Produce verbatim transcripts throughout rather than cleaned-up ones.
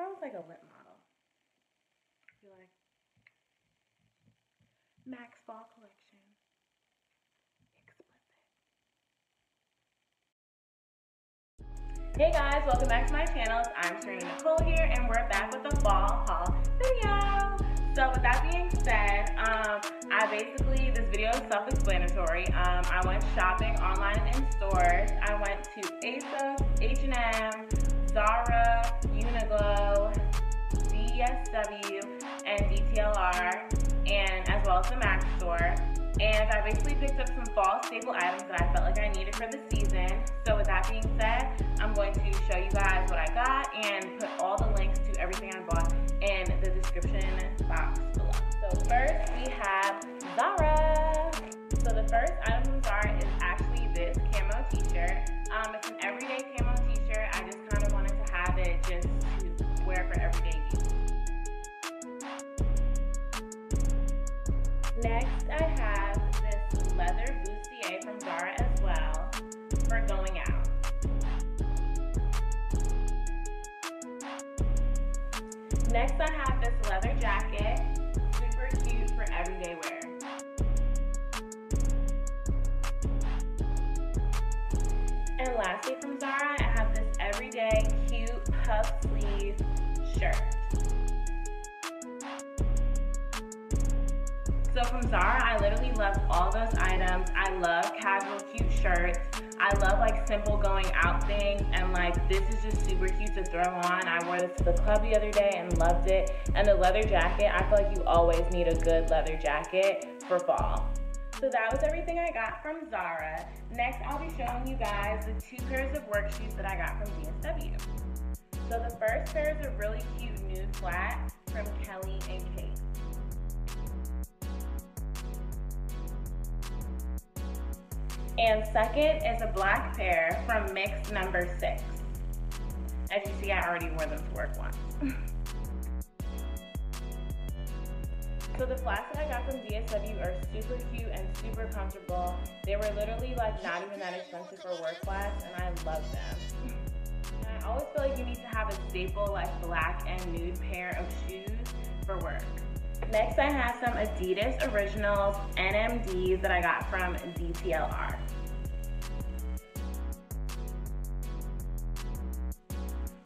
if I was like a lip model, I'd be like, Mac's Fall Collection, Explicit. Hey guys, welcome back to my channel. I'm Serena Nicole here, and we're back with the Fall haul video. So with that being said, um, I basically, this video is self-explanatory. Um, I went shopping online and in stores. I went to ASOS, H and M, Zara, Uniqlo, D S W, and D T L R, and as well as the Mac store. And I basically picked up some fall staple items that I felt like I needed for the season. So with that being said, I'm going to show you guys what I got and put all the links to everything I bought in the description box below. So first we have Zara. So the first item from Zara is actually this camo t-shirt. Um, it's an everyday camo t-shirt. I just kind of wanted to have it just to wear for everyday use. Next, I have this leather bustier from Zara as well for going out. Next, I have this leather jacket, super cute for everyday wear. And lastly from Zara, I have this everyday cute puff sleeve shirt. So from Zara, I literally love all those items. I love casual, cute shirts. I love like simple going out things, and like this is just super cute to throw on. I wore this to the club the other day and loved it. And the leather jacket, I feel like you always need a good leather jacket for fall. So that was everything I got from Zara. Next, I'll be showing you guys the two pairs of work shoes that I got from D S W. So the first pair is a really cute nude flat from Kelly and Kate. And second is a black pair from Mix Number Six. As you see, I already wore them to work once. So the flats that I got from D S W are super cute and super comfortable. They were literally like not even that expensive for work flats, and I love them. And I always feel like you need to have a staple like black and nude pair of shoes for work. Next, I have some Adidas Originals N M Ds that I got from D T L R.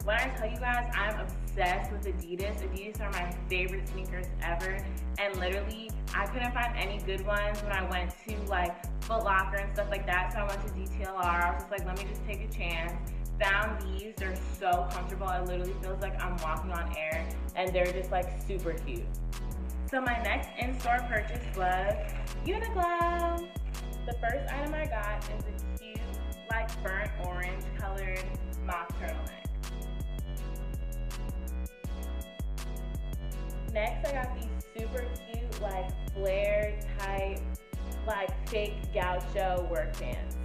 When I tell you guys, I'm obsessed with Adidas. Adidas are my favorite sneakers ever. And literally, I couldn't find any good ones when I went to like Foot Locker and stuff like that. So I went to D T L R. I was just like, let me just take a chance. Found these. They're so comfortable. It literally feels like I'm walking on air. And they're just like super cute. So my next in-store purchase was Uniqlo. The first item I got is a cute, like burnt orange colored mock turtleneck. Next, I got these super cute, like flare type, like fake gaucho work pants.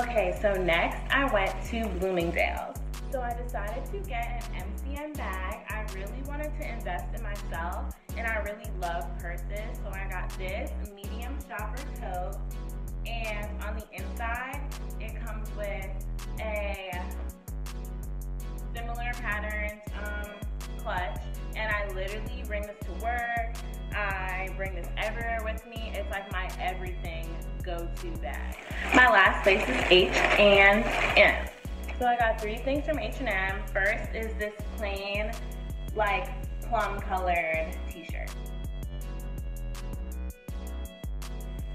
Okay, so next I went to Bloomingdale's. So I decided to get an M C M bag. I really wanted to invest in myself, and I really love purses. So I got this medium shopper tote, and on the inside, it comes with a similar patterned um, clutch. And I literally bring this to work. I bring this everywhere with me. It's like my everything go-to bag. My last place is H and M. So I got three things from H and M. First is this plain, like, plum-colored t-shirt.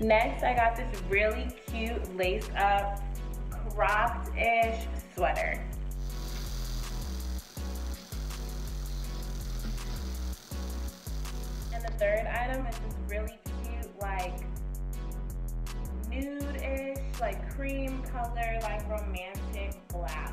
Next, I got this really cute lace-up, cropped-ish sweater. And the third item is this really cute, like, nude-ish, like cream color, like romantic blouse.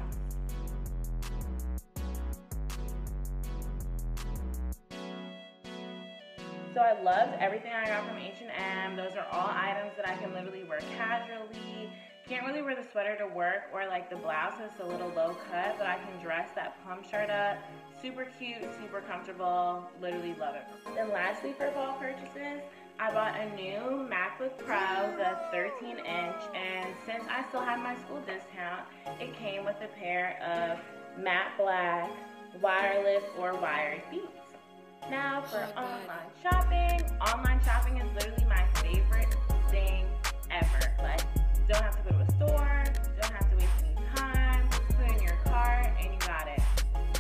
So I loved everything I got from H and M. Those are all items that I can literally wear casually. Can't really wear the sweater to work, or like the blouse is a little low cut, but I can dress that plum shirt up. Super cute, super comfortable, literally love it. And lastly for fall purchases, I bought a new MacBook Pro, the thirteen inch, and since since I still had my school discount, it came with a pair of matte black wireless or wired Beats. Now for online shopping, online shopping is literally my favorite thing ever. Like, don't have to go to a store, don't have to waste any time, put in your cart and you got it.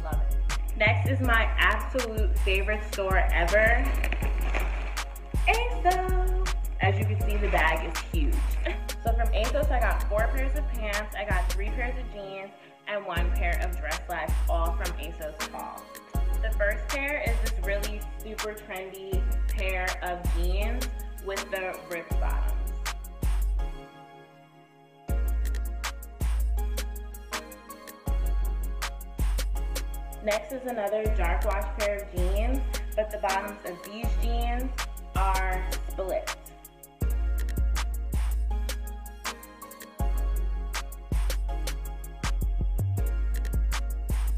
Love it. Next is my absolute favorite store ever, ASOS. As you can see, the bag is huge. So from ASOS, I got four pairs of pants, I got three pairs of jeans, and one pair of dress slacks, all from ASOS Fall. The first pair is this really super trendy pair of jeans with the ripped bottoms. Next is another dark wash pair of jeans, but the bottoms of these jeans are split.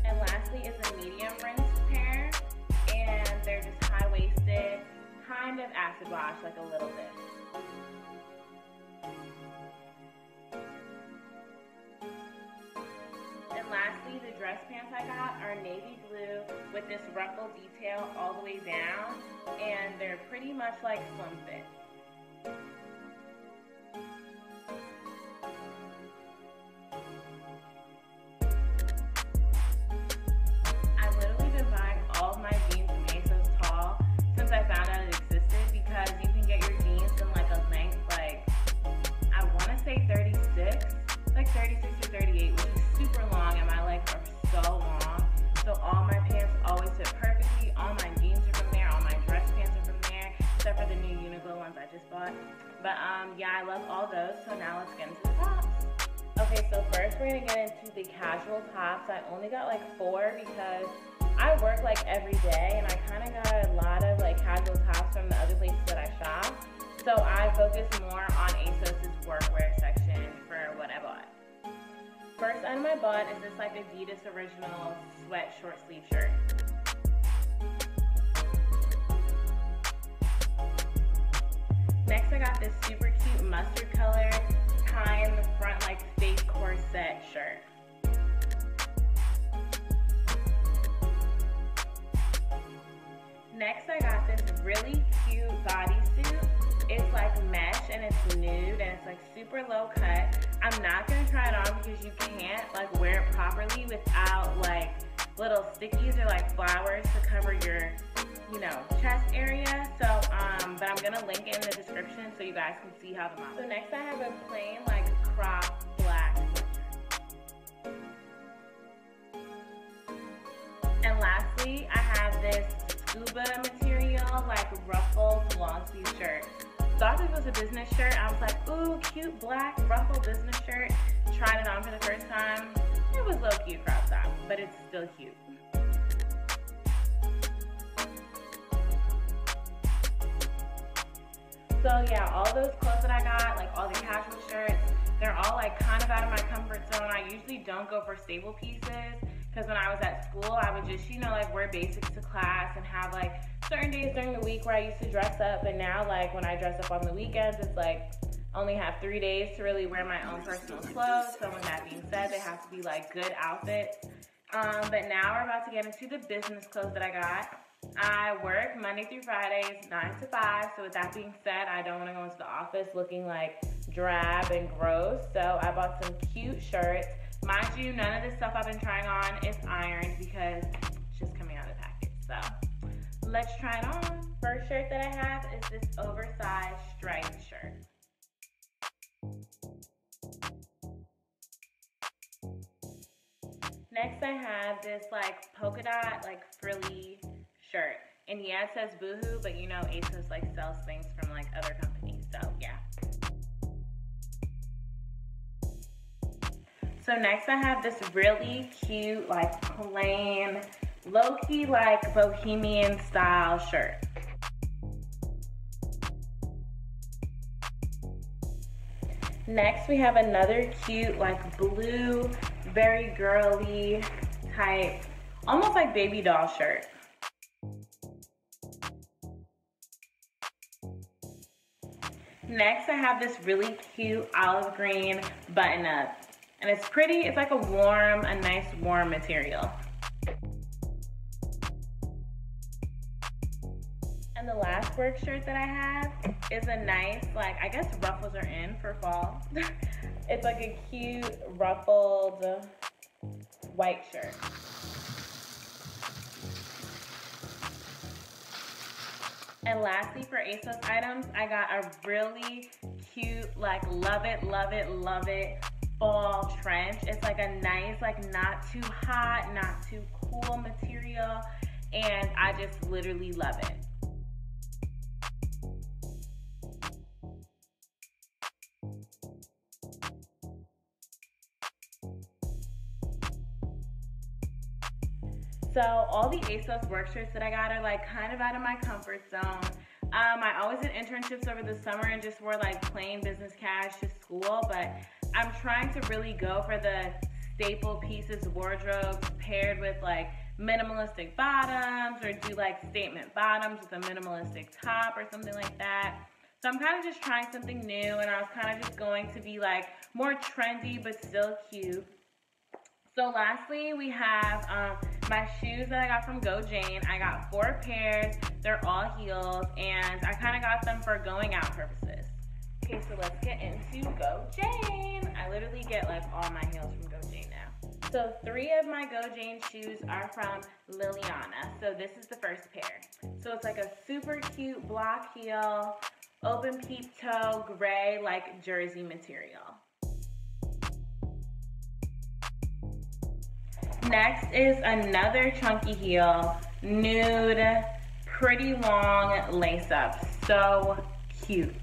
And lastly is a medium ring pair, and they're just high-waisted, kind of acid wash, like a little bit. And lastly, the dress pants I got are navy blue with this ruffle detail all the way down, and they're pretty much like slim fit. But um, yeah, I love all those, so now let's get into the tops. Okay, so first we're gonna get into the casual tops. I only got like four because I work like every day and I kinda got a lot of like casual tops from the other places that I shop. So I focus more on ASOS's workwear section for what I bought. First item I bought is this like Adidas Originals sweat short sleeve shirt. Next, I got this super cute mustard color tie in the front like fake corset shirt. Next, I got this really cute bodysuit. It's like mesh and it's nude and it's like super low cut. I'm not gonna try it on because you can't like wear it properly without like little stickies or like flowers to cover your, you know, chest area. So um but I'm gonna link it in the description so you guys can see how the model. So next I have a plain like crop black sweatshirt. And lastly I have this scuba material like ruffled long sleeve shirt. Thought this was a business shirt. I was like, ooh, cute black ruffled business shirt. Tried it on for the first time. It was low key crop top, but it's still cute. So yeah, all those clothes that I got, like all the casual shirts, they're all like kind of out of my comfort zone. I usually don't go for staple pieces because when I was at school, I would just, you know, like wear basics to class and have like certain days during the week where I used to dress up. But now like when I dress up on the weekends, it's like I only have three days to really wear my own personal clothes. So with that being said, they have to be like good outfits. Um, but now we're about to get into the business clothes that I got. I work Monday through Fridays, nine to five, so with that being said, I don't want to go into the office looking like drab and gross, so I bought some cute shirts. Mind you, none of this stuff I've been trying on is ironed because it's just coming out of the package, so let's try it on. First shirt that I have is this oversized striped shirt. Next I have this like polka dot, like frilly shirt. And yeah, it says Boohoo, but you know ASOS like sells things from like other companies, so yeah. So next I have this really cute, like plain, low-key like bohemian style shirt. Next we have another cute like blue, very girly type, almost like baby doll shirt. Next, I have this really cute olive green button up. And it's pretty, it's like a warm, a nice warm material. And the last work shirt that I have is a nice, like, I guess ruffles are in for fall. It's like a cute ruffled white shirt. And lastly, for ASOS items, I got a really cute, like, love it, love it, love it fall trench. It's like a nice, like, not too hot, not too cool material, and I just literally love it. So all the ASOS work shirts that I got are like kind of out of my comfort zone. Um, I always did internships over the summer and just wore like plain business cash to school, but I'm trying to really go for the staple pieces wardrobes paired with like minimalistic bottoms, or do like statement bottoms with a minimalistic top or something like that. So I'm kind of just trying something new, and I was kind of just going to be like more trendy but still cute. So lastly, we have um, my shoes that I got from Go Jane. I got four pairs, they're all heels, and I kind of got them for going out purposes. Okay, so let's get into Go Jane. I literally get like all my heels from Go Jane now. So three of my Go Jane shoes are from Liliana. So this is the first pair. So it's like a super cute block heel, open peep toe, gray, like jersey material. Next is another chunky heel, nude, pretty long lace up. So cute.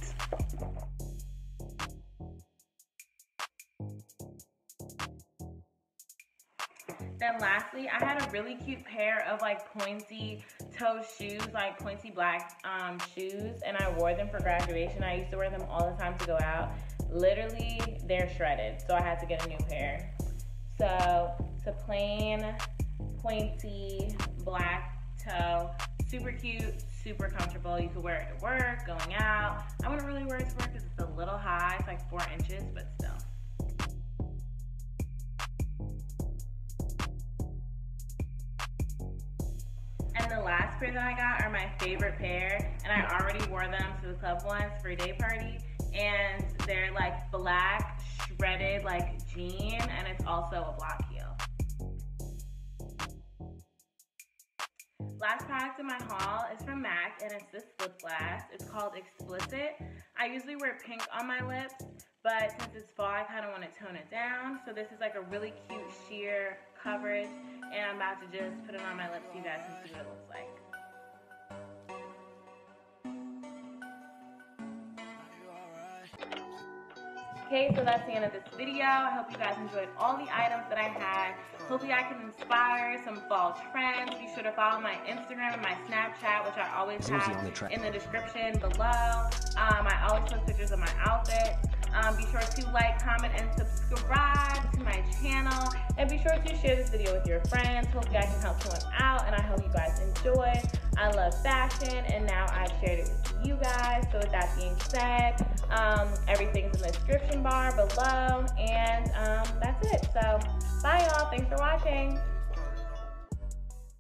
Then lastly, I had a really cute pair of like pointy toe shoes, like pointy black um, shoes, and I wore them for graduation. I used to wear them all the time to go out. Literally, they're shredded, so I had to get a new pair. So it's a plain, pointy, black toe. Super cute, super comfortable. You could wear it to work, going out. I wouldn't really wear it to work because it's a little high. It's like four inches, but still. And the last pair that I got are my favorite pair, and I already wore them to the club once for a day party. And they're like black, shredded, like jean, and it's also a block heel. Last product in my haul is from Mac, and it's this lip glass. It's called Explicit. I usually wear pink on my lips, but since it's fall, I kind of want to tone it down. So this is like a really cute sheer coverage, and I'm about to just put it on my lips so you guys can see what it looks like. Okay, so that's the end of this video. I hope you guys enjoyed all the items that I had. Hopefully I can inspire some fall trends. Be sure to follow my Instagram and my Snapchat, which I always have in the description below. Um, I always post pictures of my outfits. Um, be sure to like, comment, and subscribe to my channel. And be sure to share this video with your friends. Hopefully I can help someone out, and I hope you guys enjoy. I love fashion, and now I've shared it with you guys. So with that being said, um, everything's in the description bar below, and um, that's it. So bye y'all, thanks for watching.